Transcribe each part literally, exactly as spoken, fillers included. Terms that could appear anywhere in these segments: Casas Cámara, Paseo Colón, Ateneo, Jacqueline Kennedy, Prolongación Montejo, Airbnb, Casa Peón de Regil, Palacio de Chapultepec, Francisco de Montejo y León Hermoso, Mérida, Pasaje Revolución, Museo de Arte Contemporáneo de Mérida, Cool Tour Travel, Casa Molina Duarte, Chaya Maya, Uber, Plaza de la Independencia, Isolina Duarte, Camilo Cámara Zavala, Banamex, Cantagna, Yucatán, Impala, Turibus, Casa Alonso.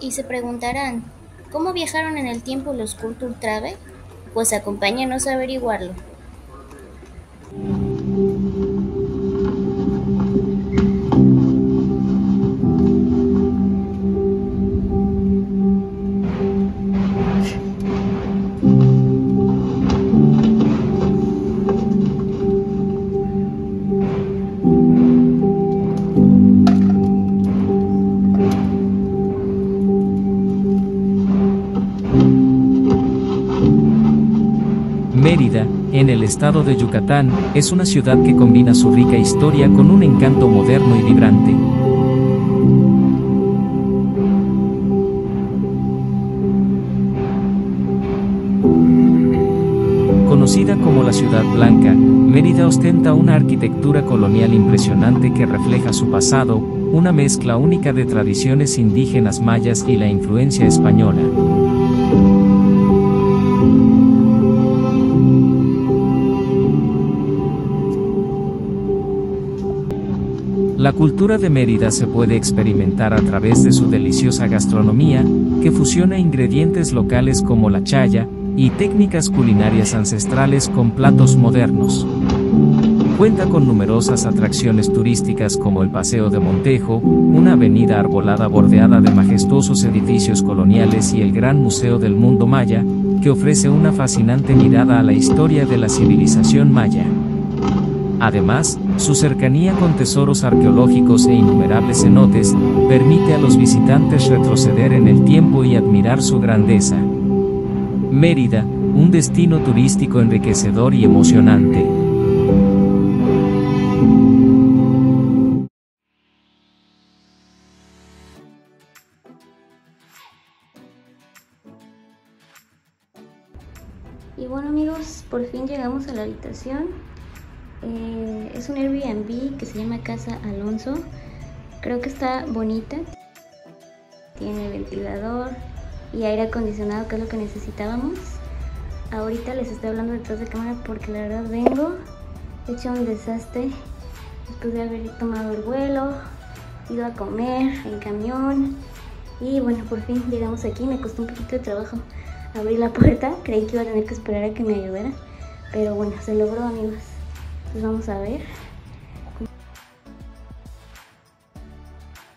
Y se preguntarán, ¿cómo viajaron en el tiempo los Cool Tour Travel? Pues acompáñanos a averiguarlo. Mérida, en el estado de Yucatán, es una ciudad que combina su rica historia con un encanto moderno y vibrante. Conocida como la Ciudad Blanca, Mérida ostenta una arquitectura colonial impresionante que refleja su pasado, una mezcla única de tradiciones indígenas mayas y la influencia española. La cultura de Mérida se puede experimentar a través de su deliciosa gastronomía, que fusiona ingredientes locales como la chaya, y técnicas culinarias ancestrales con platos modernos. Cuenta con numerosas atracciones turísticas como el Paseo de Montejo, una avenida arbolada bordeada de majestuosos edificios coloniales y el Gran Museo del Mundo Maya, que ofrece una fascinante mirada a la historia de la civilización maya. Además, su cercanía con tesoros arqueológicos e innumerables cenotes, permite a los visitantes retroceder en el tiempo y admirar su grandeza. Mérida, un destino turístico enriquecedor y emocionante. Y bueno amigos, por fin llegamos a la habitación. Eh, es un Airbnb que se llama Casa Alonso. Creo que está bonita. Tiene ventilador y aire acondicionado, que es lo que necesitábamos. Ahorita les estoy hablando detrás de cámara porque la verdad vengo hecha un desastre. Después de haber tomado el vuelo, ido a comer en camión. Y bueno, por fin llegamos aquí. Me costó un poquito de trabajo abrir la puerta. Creí que iba a tener que esperar a que me ayudara, pero bueno, se logró amigos. Pues vamos a ver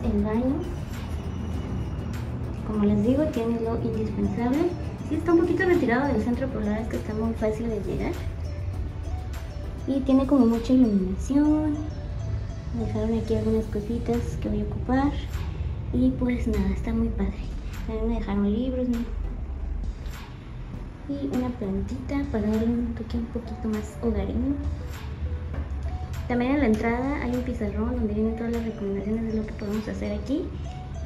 el baño. Como les digo, tiene lo indispensable. Sí está un poquito retirado del centro, pero la verdad es que está muy fácil de llegar y tiene como mucha iluminación. Me dejaron aquí algunas cositas que voy a ocupar y pues nada, está muy padre. También me dejaron libros y una plantita para darle un toque un poquito más hogareño. También en la entrada hay un pizarrón donde vienen todas las recomendaciones de lo que podemos hacer aquí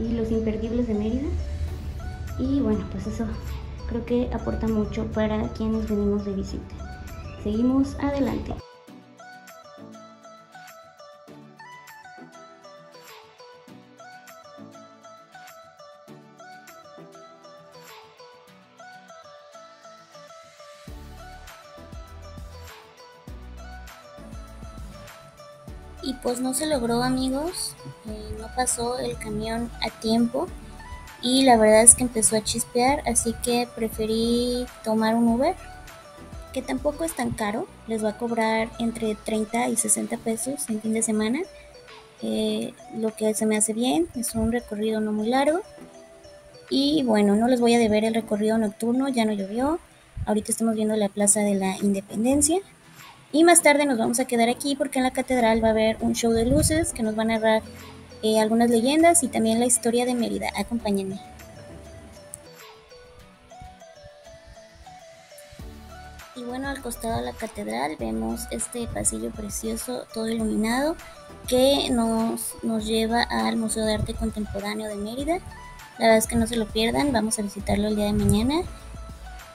y los imperdibles de Mérida. Y bueno, pues eso creo que aporta mucho para quienes venimos de visita. Seguimos adelante. Y pues no se logró amigos, eh, no pasó el camión a tiempo y la verdad es que empezó a chispear, así que preferí tomar un Uber, que tampoco es tan caro, les va a cobrar entre treinta y sesenta pesos en fin de semana, eh, lo que se me hace bien, es un recorrido no muy largo. Y bueno, no les voy a deber el recorrido nocturno, ya no llovió, ahorita estamos viendo la Plaza de la Independencia. Y más tarde nos vamos a quedar aquí porque en la catedral va a haber un show de luces que nos va a narrar eh, algunas leyendas y también la historia de Mérida. Acompáñenme. Y bueno, al costado de la catedral vemos este pasillo precioso, todo iluminado, que nos, nos lleva al Museo de Arte Contemporáneo de Mérida. La verdad es que no se lo pierdan, vamos a visitarlo el día de mañana.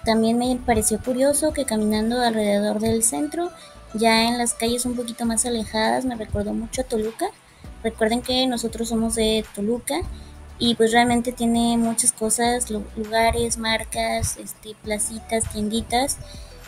También me pareció curioso que caminando alrededor del centro, ya en las calles un poquito más alejadas, me recordó mucho a Toluca. Recuerden que nosotros somos de Toluca y pues realmente tiene muchas cosas, lugares, marcas, este, placitas, tienditas,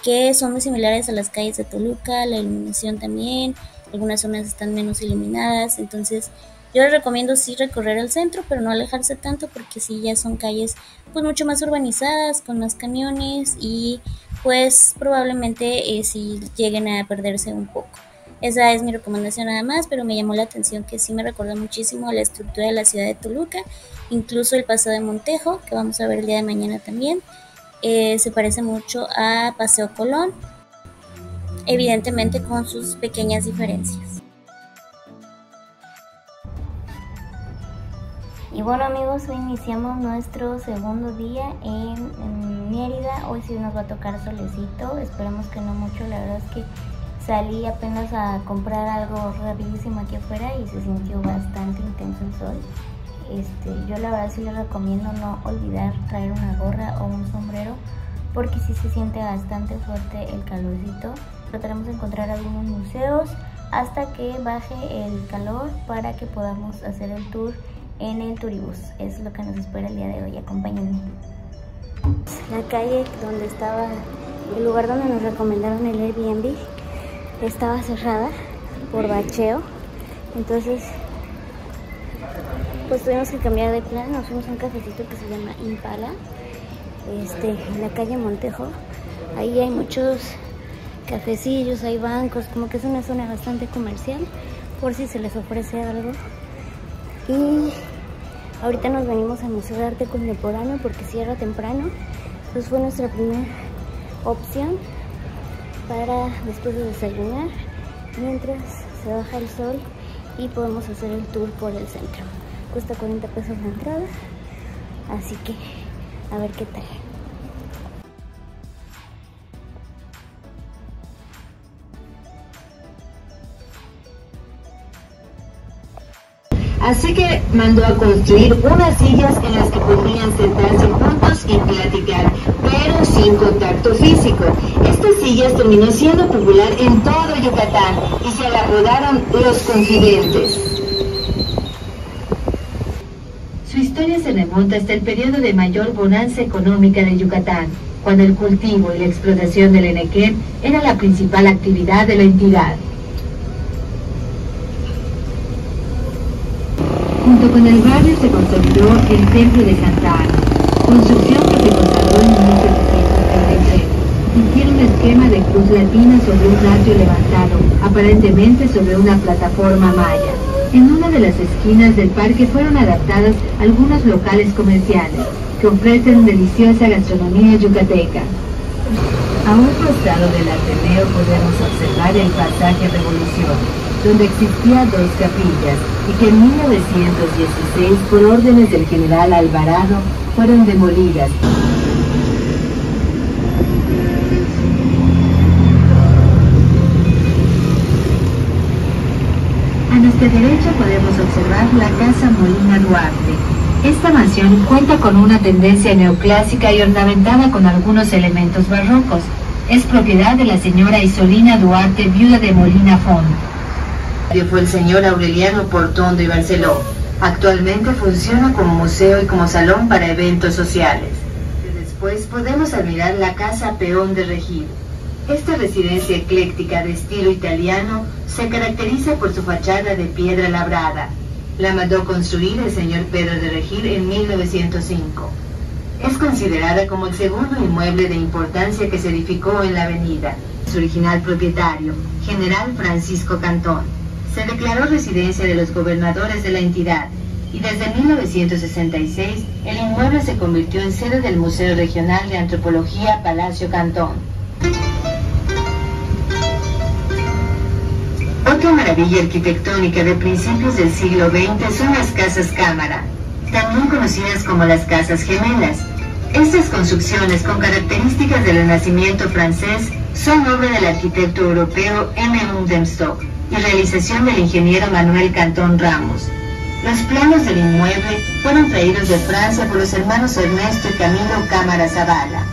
que son muy similares a las calles de Toluca, la iluminación también, algunas zonas están menos iluminadas, entonces Yo les recomiendo sí recorrer el centro, pero no alejarse tanto porque sí ya son calles pues mucho más urbanizadas, con más camiones y pues probablemente eh, sí lleguen a perderse un poco. Esa es mi recomendación nada más, pero me llamó la atención que sí me recordó muchísimo la estructura de la ciudad de Toluca, incluso el Paseo de Montejo, que vamos a ver el día de mañana también, eh, se parece mucho a Paseo Colón, evidentemente con sus pequeñas diferencias. Y bueno amigos, hoy iniciamos nuestro segundo día en, en Mérida, hoy sí nos va a tocar solecito, esperemos que no mucho, la verdad es que salí apenas a comprar algo rapidísimo aquí afuera y se sintió bastante intenso el sol. Este, yo la verdad sí les recomiendo no olvidar traer una gorra o un sombrero porque sí se siente bastante fuerte el calorcito. Trataremos de encontrar algunos museos hasta que baje el calor para que podamos hacer el tour en el Turibus. Es lo que nos espera el día de hoy, acompáñenme. La calle donde estaba, el lugar donde nos recomendaron el Airbnb, estaba cerrada por bacheo, entonces pues tuvimos que cambiar de plan, nos fuimos a un cafecito que se llama Impala, este, en la calle Montejo. Ahí hay muchos cafecillos, hay bancos, como que es una zona bastante comercial, por si se les ofrece algo. Y ahorita nos venimos al Museo de Arte Contemporáneo porque cierra temprano, pues fue nuestra primera opción para después de desayunar, mientras se baja el sol y podemos hacer el tour por el centro. Cuesta cuarenta pesos la entrada, así que a ver qué tal. Así que mandó a construir unas sillas en las que podrían sentarse juntos y platicar, pero sin contacto físico. Estas sillas terminó siendo popular en todo Yucatán y se la rodaron los confidentes. Su historia se remonta hasta el periodo de mayor bonanza económica de Yucatán, cuando el cultivo y la explotación del henequén era la principal actividad de la entidad. Junto con el barrio se consolidó el templo de Cantagna, construcción que se consagró en mil setecientos treinta y tres. Hicieron un esquema de cruz latina sobre un atrio levantado, aparentemente sobre una plataforma maya. En una de las esquinas del parque fueron adaptados algunos locales comerciales, que ofrecen deliciosa gastronomía yucateca. A un costado del Ateneo podemos observar el Pasaje Revolución, donde existían dos capillas y que en mil novecientos dieciséis, por órdenes del general Alvarado, fueron demolidas. A nuestra derecha podemos observar la Casa Molina Duarte. Esta mansión cuenta con una tendencia neoclásica y ornamentada con algunos elementos barrocos. Es propiedad de la señora Isolina Duarte, viuda de Molina Font. Fue el señor Aureliano Portondo y Barceló. Actualmente funciona como museo y como salón para eventos sociales. Después podemos admirar la Casa Peón de Regil. Esta residencia ecléctica de estilo italiano se caracteriza por su fachada de piedra labrada. La mandó construir el señor Pedro de Regil en mil novecientos cinco. Es considerada como el segundo inmueble de importancia que se edificó en la avenida. Su original propietario, General Francisco Cantón, se declaró residencia de los gobernadores de la entidad y desde mil novecientos sesenta y seis el inmueble se convirtió en sede del Museo Regional de Antropología Palacio Cantón. Otra maravilla arquitectónica de principios del siglo veinte son las Casas Cámara, también conocidas como las Casas Gemelas. Estas construcciones con características del Renacimiento francés son obra del arquitecto europeo M. Hundenstock y realización del ingeniero Manuel Cantón Ramos. Los planos del inmueble fueron traídos de Francia por los hermanos Ernesto y Camilo Cámara Zavala.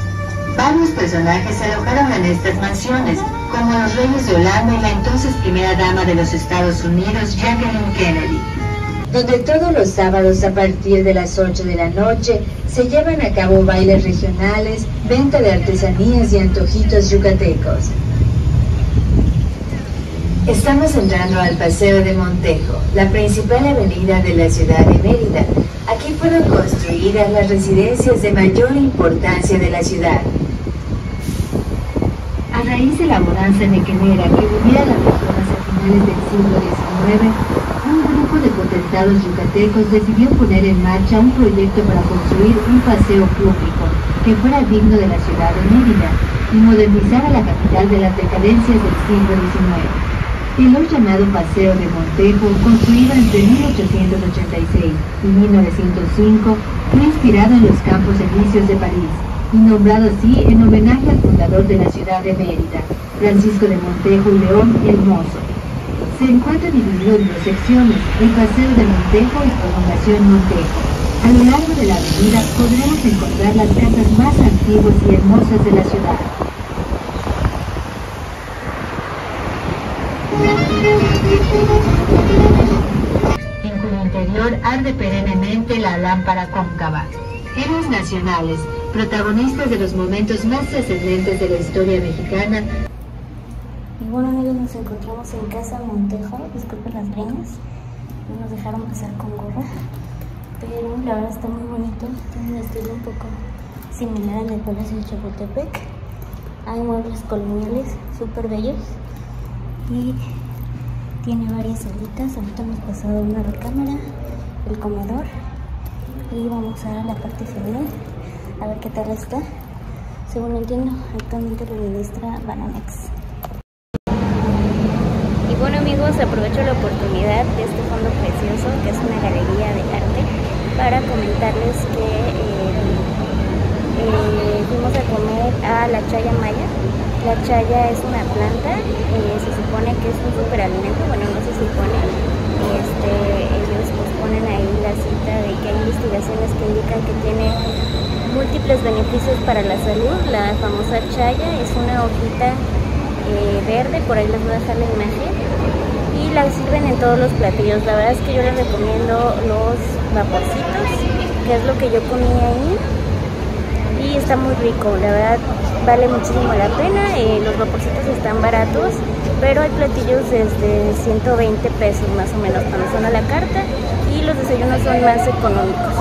Varios personajes se alojaron en estas mansiones, como los reyes de Holanda y la entonces primera dama de los Estados Unidos, Jacqueline Kennedy. Donde todos los sábados a partir de las ocho de la noche se llevan a cabo bailes regionales, venta de artesanías y antojitos yucatecos. Estamos entrando al Paseo de Montejo, la principal avenida de la ciudad de Mérida. Aquí fueron construidas las residencias de mayor importancia de la ciudad. A raíz de la bonanza nequenera que vivían las personas a finales del siglo diecinueve, un grupo de potentados yucatecos decidió poner en marcha un proyecto para construir un paseo público que fuera digno de la ciudad de Mérida y modernizar a la capital de las decadencias del siglo diecinueve. El hoy llamado Paseo de Montejo, construido entre mil ochocientos ochenta y seis y mil novecientos cinco, fue inspirado en los campos elíseos de París y nombrado así en homenaje al fundador de la ciudad de Mérida, Francisco de Montejo y León Hermoso. Se encuentra dividido en dos secciones, el Paseo de Montejo y Prolongación Montejo. A lo largo de la avenida podremos encontrar las casas más antiguas y hermosas de la ciudad. En cuyo interior arde perennemente la lámpara cóncava. Héroes nacionales, protagonistas de los momentos más trascendentes de la historia mexicana. Y bueno, amigos, nos encontramos en Casa Montejo. Disculpen las greñas, no nos dejaron pasar con gorra, pero la verdad está muy bonito. Tiene un estilo un poco similar al del Palacio de Chapultepec. Hay muebles coloniales súper bellos y tiene varias salitas. Ahorita hemos pasado una recámara, el comedor, y vamos a la parte final a ver qué tal está. Según entiendo, actualmente lo administra Banamex. Y bueno, amigos, aprovecho la oportunidad de este fondo precioso que es una galería de arte para comentarles que eh, eh, fuimos a comer a la Chaya Maya. La chaya es una planta, eh, se supone que es un superalimento, bueno, no se supone, este, ellos pues ponen ahí la cita de que hay investigaciones que indican que tiene múltiples beneficios para la salud. La famosa chaya es una hojita eh, verde, por ahí les voy a dejar la imagen, y la sirven en todos los platillos. La verdad es que yo les recomiendo los vaporcitos, que es lo que yo comí ahí, y está muy rico, la verdad. Vale muchísimo la pena, eh, los vaporcitos están baratos, pero hay platillos desde ciento veinte pesos más o menos cuando son a la carta, y los desayunos son más económicos.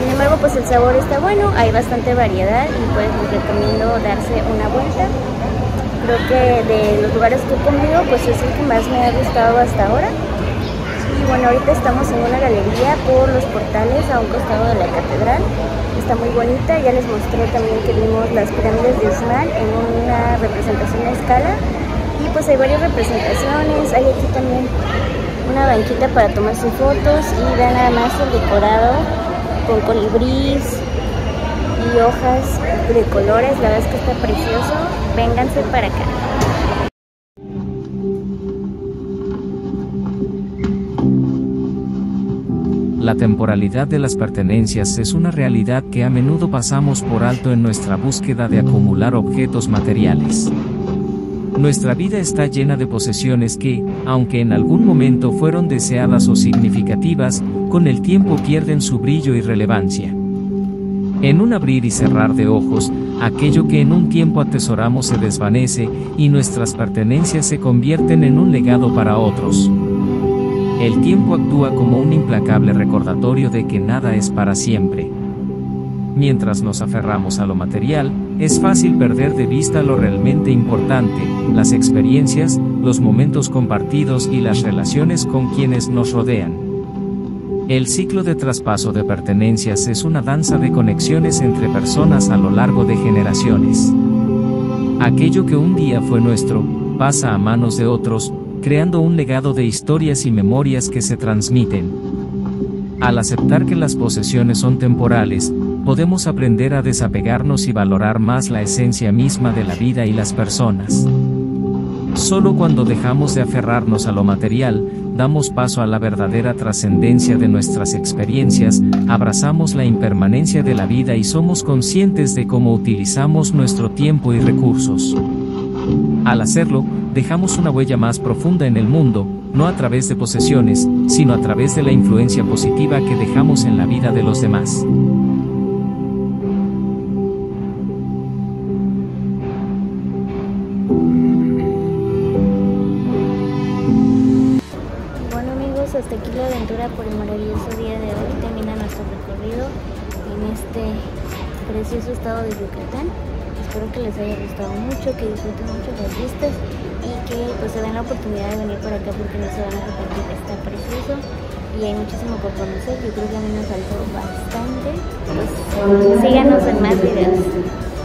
Sin embargo, pues el sabor está bueno, hay bastante variedad y pues les recomiendo darse una vuelta. Creo que de los lugares que he comido, pues es el que más me ha gustado hasta ahora. Y bueno, ahorita estamos en una galería por los portales a un costado de la catedral. Está muy bonita. Ya les mostré también que vimos las pirámides de Uxmal en una representación a escala, y pues hay varias representaciones. Hay aquí también una banquita para tomar sus fotos, y vean nada más el decorado con colibríes y hojas de colores. La verdad es que está precioso, vénganse para acá. La temporalidad de las pertenencias es una realidad que a menudo pasamos por alto en nuestra búsqueda de acumular objetos materiales. Nuestra vida está llena de posesiones que, aunque en algún momento fueron deseadas o significativas, con el tiempo pierden su brillo y relevancia. En un abrir y cerrar de ojos, aquello que en un tiempo atesoramos se desvanece, y nuestras pertenencias se convierten en un legado para otros. El tiempo actúa como un implacable recordatorio de que nada es para siempre. Mientras nos aferramos a lo material, es fácil perder de vista lo realmente importante, las experiencias, los momentos compartidos y las relaciones con quienes nos rodean. El ciclo de traspaso de pertenencias es una danza de conexiones entre personas a lo largo de generaciones. Aquello que un día fue nuestro, pasa a manos de otros, creando un legado de historias y memorias que se transmiten. Al aceptar que las posesiones son temporales, podemos aprender a desapegarnos y valorar más la esencia misma de la vida y las personas. Solo cuando dejamos de aferrarnos a lo material, damos paso a la verdadera trascendencia de nuestras experiencias, abrazamos la impermanencia de la vida y somos conscientes de cómo utilizamos nuestro tiempo y recursos. Al hacerlo, dejamos una huella más profunda en el mundo, no a través de posesiones, sino a través de la influencia positiva que dejamos en la vida de los demás. aquí la aventura por el maravilloso día de hoy termina nuestro recorrido en este precioso estado de Yucatán. Espero que les haya gustado mucho, que disfruten mucho las vistas y que pues se den la oportunidad de venir por acá porque no se van a arrepentir. Está precioso y hay muchísimo por conocer. Yo creo que a mí nos faltó bastante. Pues síganos en más videos.